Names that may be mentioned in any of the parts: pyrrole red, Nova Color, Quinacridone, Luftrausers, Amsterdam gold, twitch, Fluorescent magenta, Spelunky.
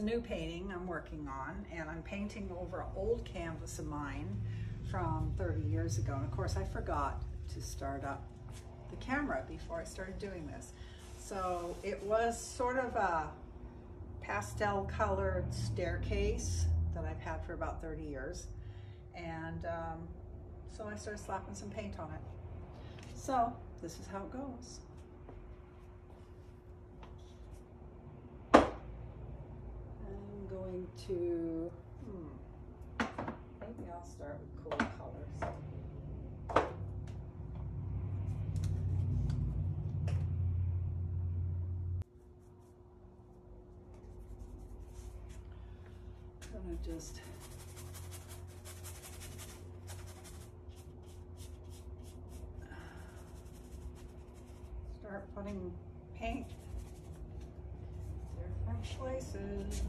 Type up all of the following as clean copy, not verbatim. a new painting I'm working on, and I'm painting over an old canvas of mine from 30 years ago. And of course I forgot to start up the camera before I started doing this. So it was sort of a pastel colored staircase that I've had for about 30 years. And so I started slapping some paint on it. So this is how it goes. I'm going to, maybe I'll start with cool colors. I'm gonna just start putting paint different places.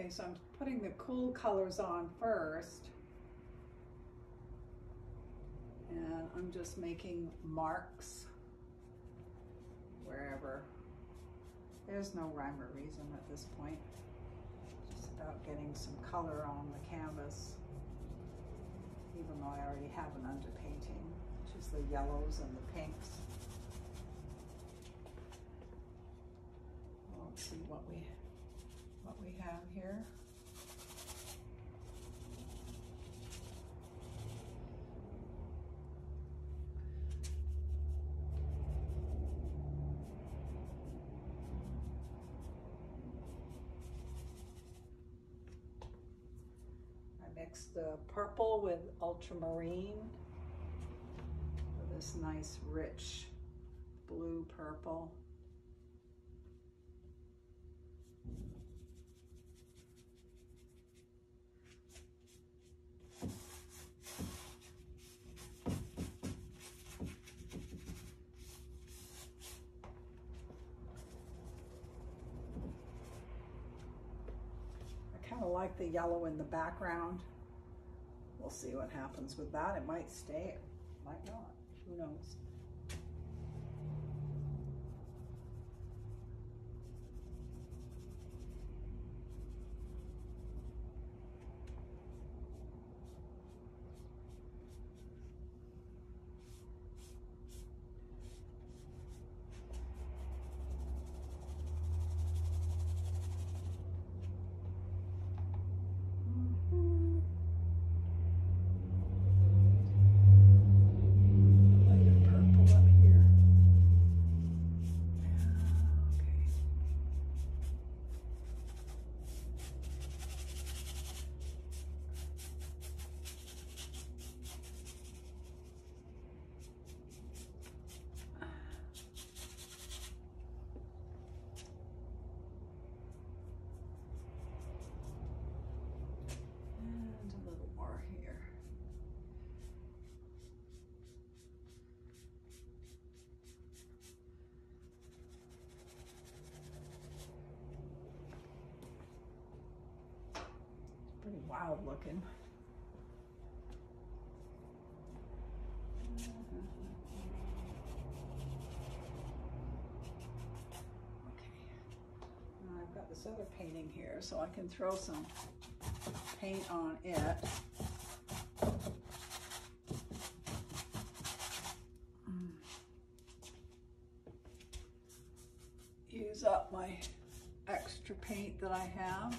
Okay, so I'm putting the cool colors on first, and I'm just making marks wherever. There's no rhyme or reason at this point. It's just about getting some color on the canvas, even though I already have an underpainting, which is the yellows and the pinks. Let's see what we have here. I mixed the purple with ultramarine for this nice rich blue purple. Like the yellow in the background. We'll see what happens with that. It might stay, it might not, who knows. Pretty wild looking. got this other painting here, so I can throw some paint on it. Use up my extra paint that I have.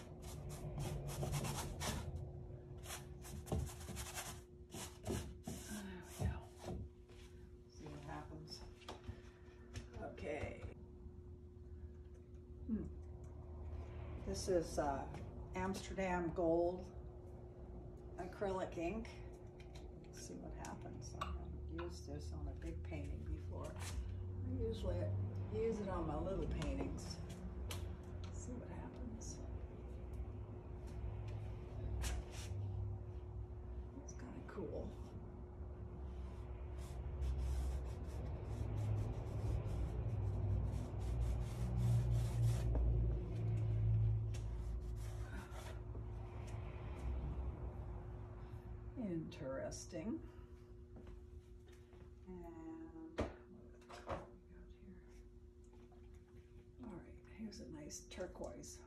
This is Amsterdam gold acrylic ink. Let's see what happens. I haven't used this on a big painting before. I usually use it on my little paintings. Let's see what happens. It's kind of cool. Interesting. And what we got here? All right, here's a nice turquoise.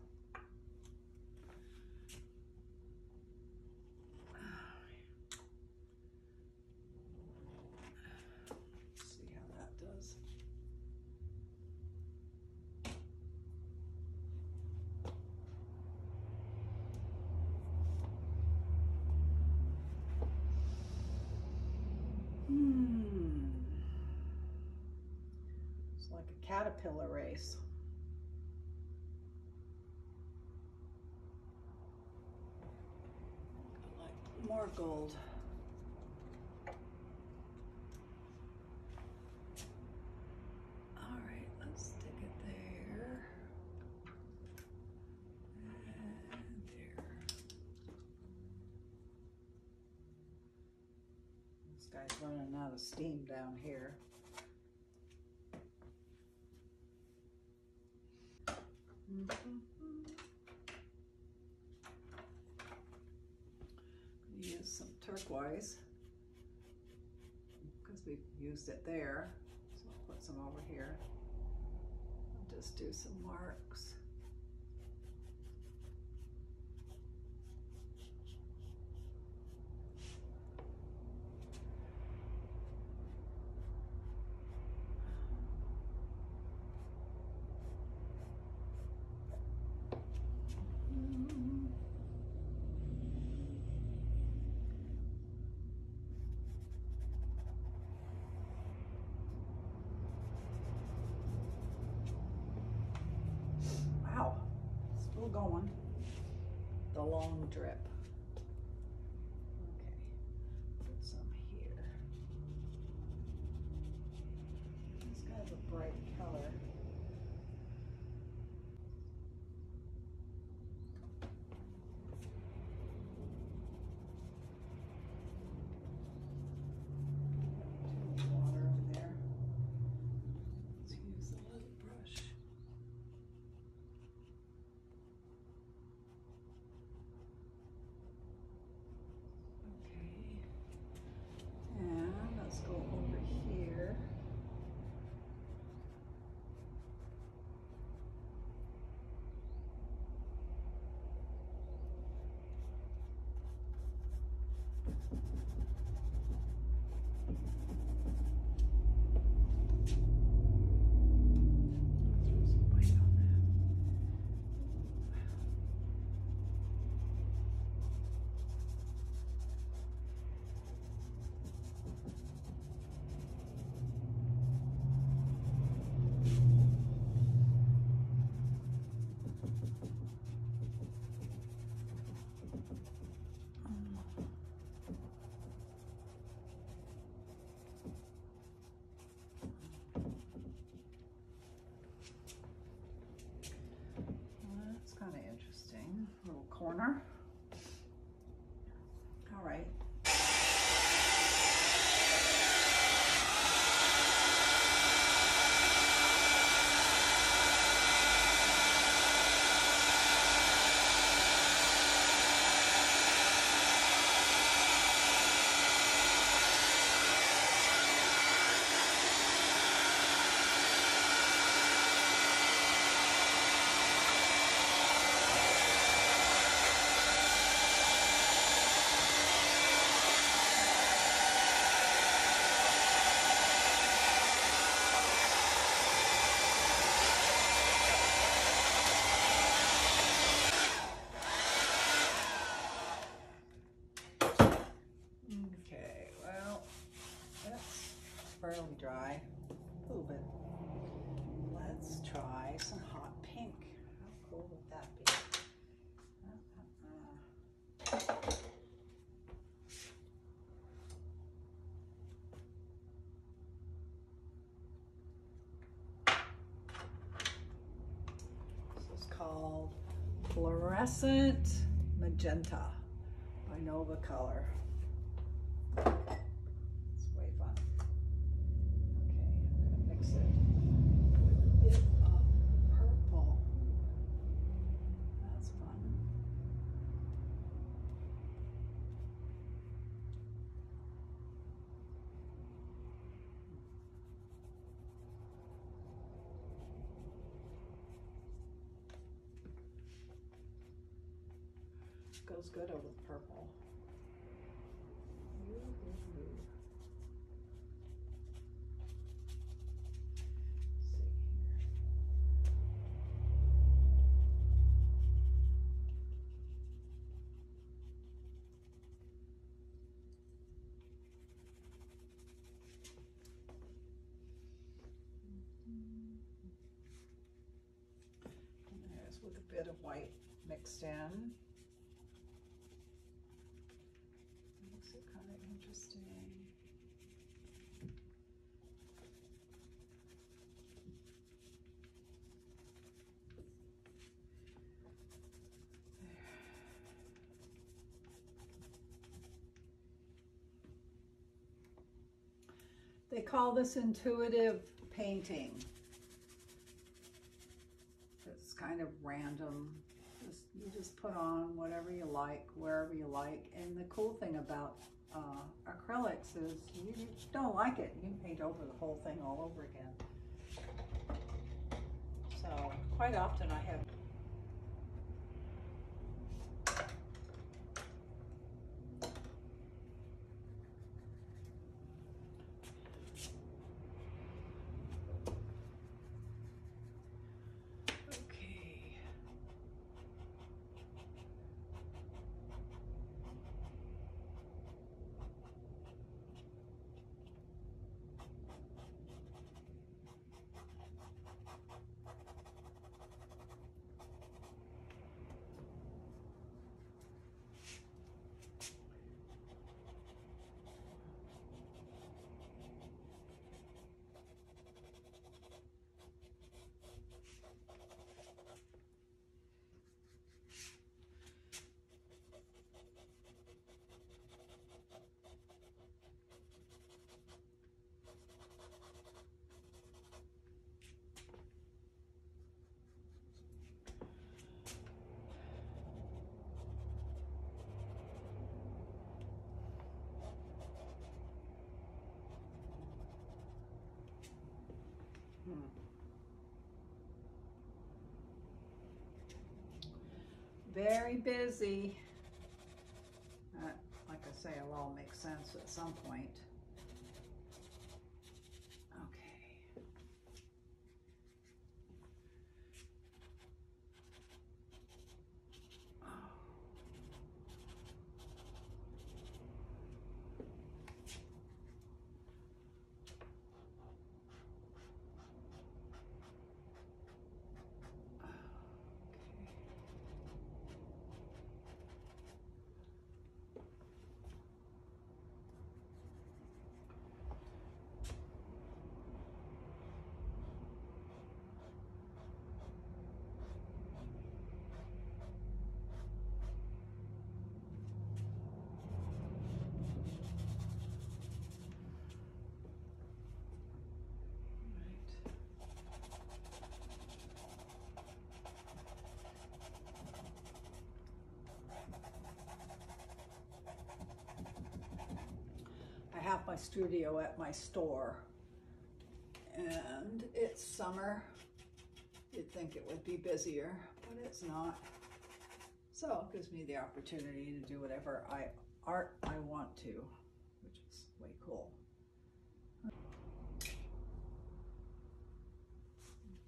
See how that does. Caterpillar race. I like more gold. All right, let's stick it there. And there. This guy's running out of steam down here. I'm going to use some turquoise because we've used it there, so I'll put some over here. I'll just do some marks. Going the long drip. Okay, put some here. It's kind of a bright color. really dry, a little bit. Let's try some hot pink. How cool would that be? This is called Fluorescent Magenta by Nova Color. Goes good over the purple. And there's with a bit of white mixed in. They call this intuitive painting. It's kind of random. You just put on whatever you like, wherever you like. And the cool thing about acrylics is you don't like it, you can paint over the whole thing all over again. So quite often I have. Very busy. Like I say, it'll all make sense at some point. Okay. Oh. I have my studio at my store, and it's summer. You'd think it would be busier, but it's not. So it gives me the opportunity to do whatever art I want to, which is way cool.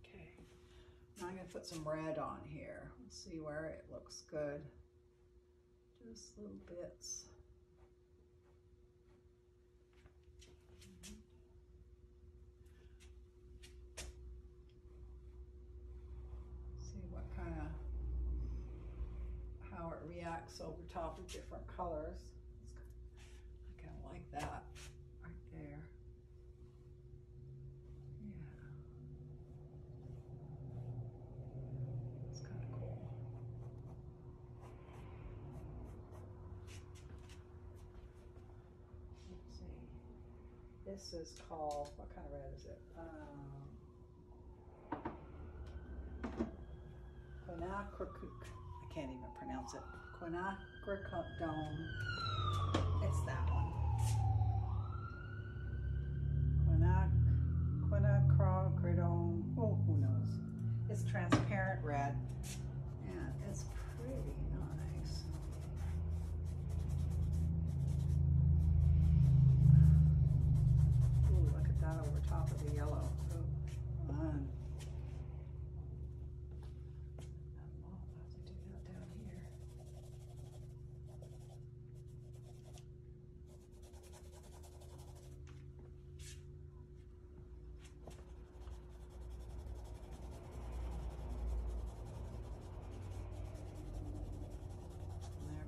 Okay, now I'm gonna put some red on here. Let's see where it looks good. Just little bits. blacks over top of different colors. I kind of like that right there. Yeah. It's kind of cool. Let's see. This is called, what kind of red is it? I can't even pronounce it. Quinacridone. It's that one. Quinacridone. Oh, who knows? It's transparent red. And it's pretty nice. Ooh, look at that over top of the yellow. Oh, come on.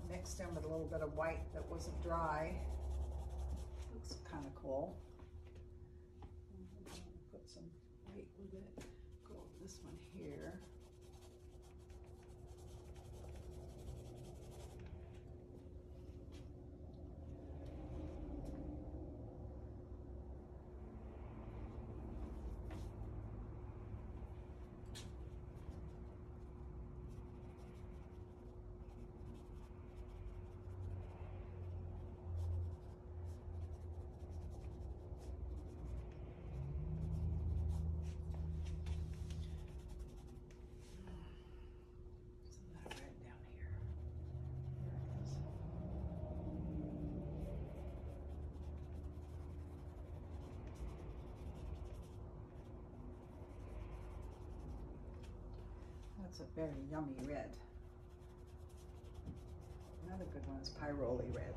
Mixed in with a little bit of white that wasn't dry. Looks kind of cool. I'm going to put some white with it. Go with this one here. That's a very yummy red. Another good one is pyrrole red.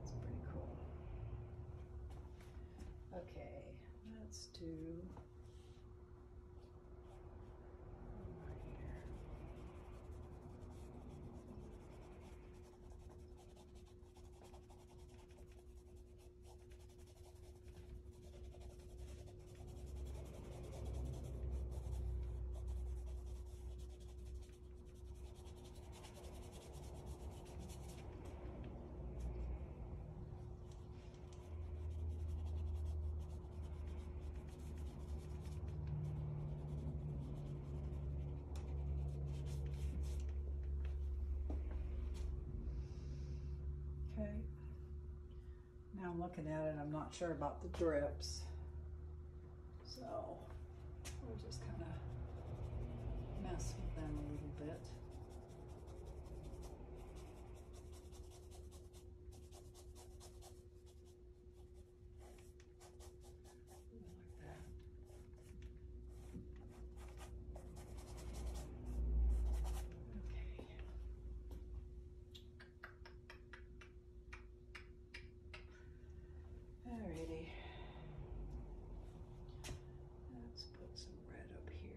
It's pretty cool. Okay, let's do right here. Now I'm looking at it, I'm not sure about the drips, so we'll just kind of mess with them a little bit. Alrighty, let's put some red up here.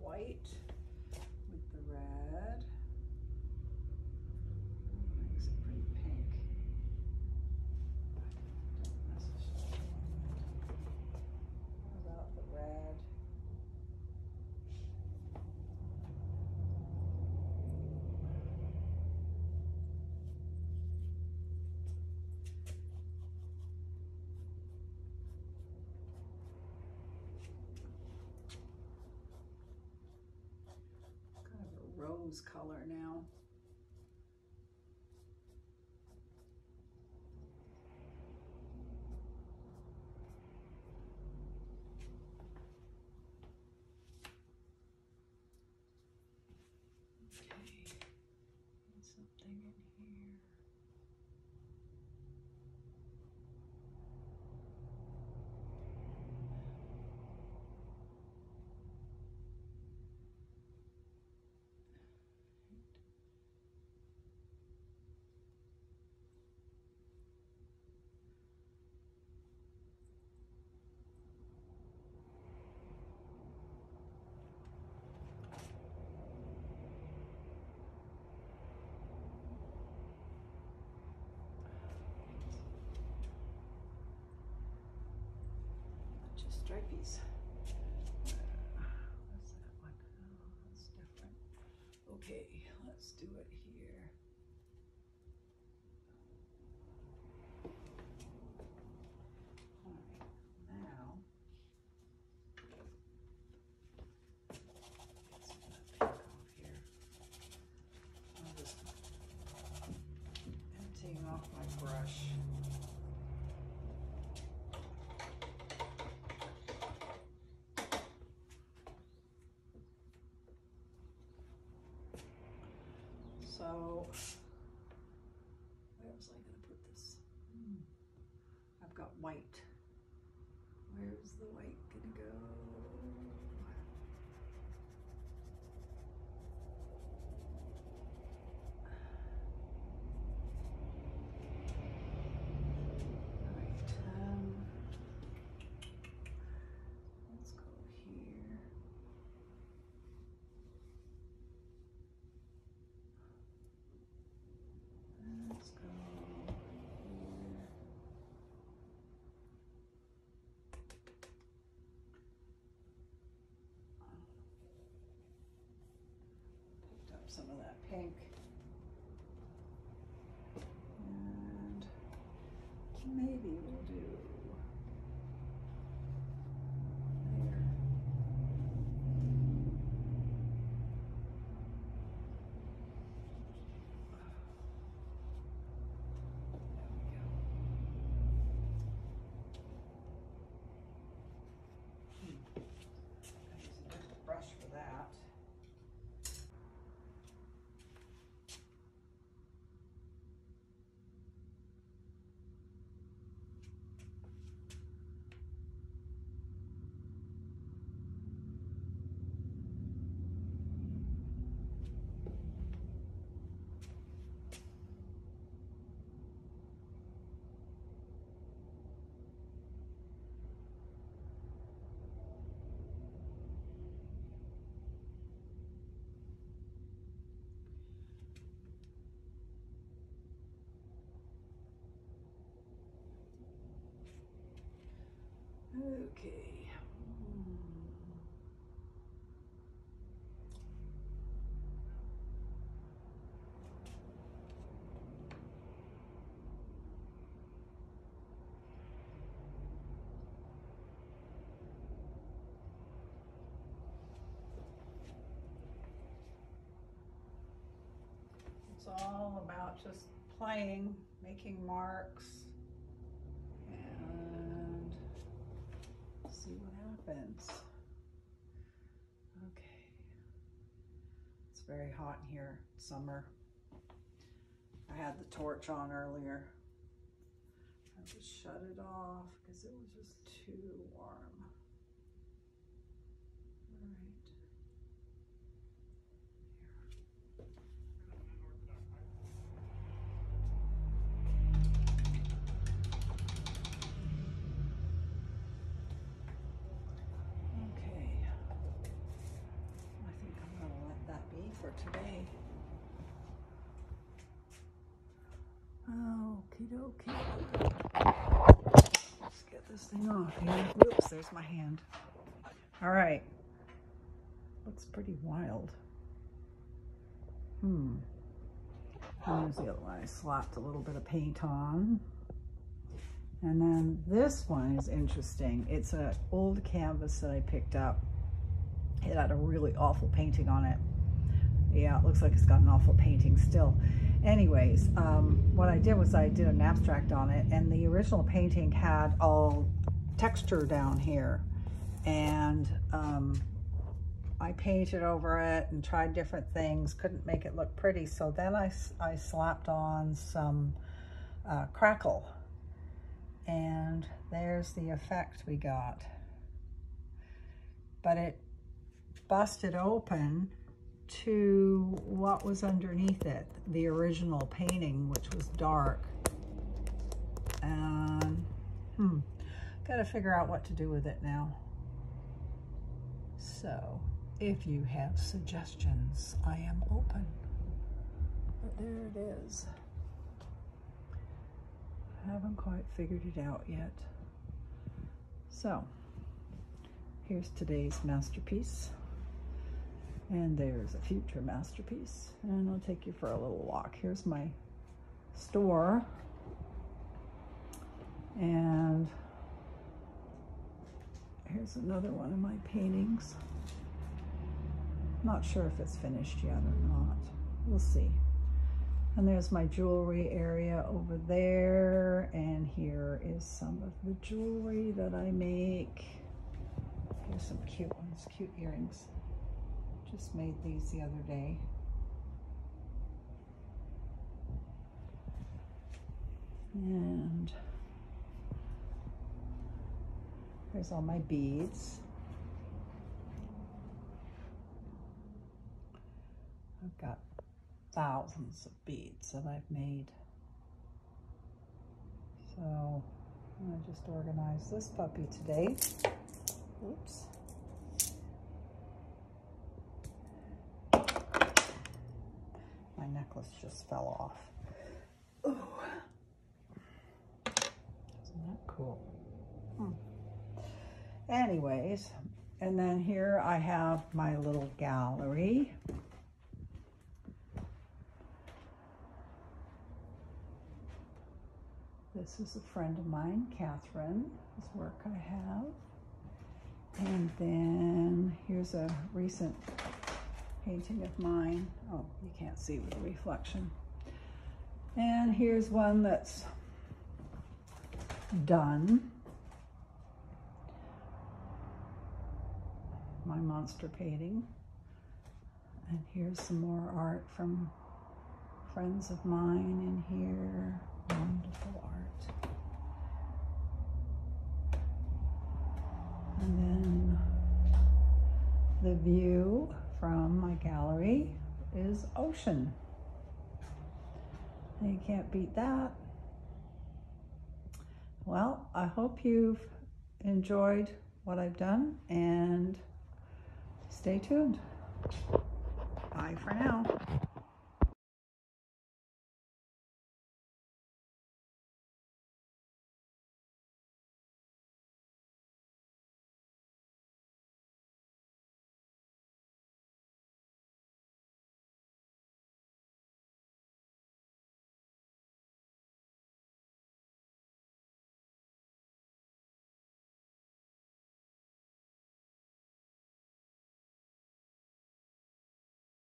White with the red. That makes it pretty pink. Don't necessarily want that. How about the red? Color now. stripes. What's that one? Oh, that's different. Okay, let's do it here. Brush. So, where was I going to put this? I've got white. Where's the white going to go? Some of that pink, and maybe we'll do there. There we go. I use a different brush for that. Okay. It's all about just playing, making marks. See what happens. Okay, it's very hot in here, summer. I had the torch on earlier. I just shut it off because it was just too warm. All right. For today. Okie dokie. Let's get this thing off here. Whoops, there's my hand. All right. Looks pretty wild. There's the other one. I slapped a little bit of paint on. And then this one is interesting. It's an old canvas that I picked up. It had a really awful painting on it. Yeah, it looks like it's got an awful painting still. Anyways, what I did was I did an abstract on it, and the original painting had all texture down here. And I painted over it and tried different things, couldn't make it look pretty. So then I slapped on some crackle. And there's the effect we got. But it busted open to what was underneath it, the original painting, which was dark. Gotta figure out what to do with it now. So, if you have suggestions, I am open. But there it is. I haven't quite figured it out yet. So, Here's today's masterpiece, and there's a future masterpiece, and I'll take you for a little walk. Here's my store, and here's another one of my paintings. Not sure if it's finished yet or not, we'll see. And there's my jewelry area over there, and here is some of the jewelry that I make. Here's some cute ones, cute earrings. Just made these the other day. And there's all my beads. I've got thousands of beads that I've made. So I just organized this puppy today. Oops. My necklace just fell off. Oh, isn't that cool? Anyways, and then here I have my little gallery. This is a friend of mine, Catherine, whose work I have. And then here's a recent painting of mine. Oh, you can't see with the reflection. And here's one that's done. My monster painting. And here's some more art from friends of mine in here. Wonderful art. And then the view from my gallery is ocean. You can't beat that. Well, I hope you've enjoyed what I've done, and stay tuned. Bye for now.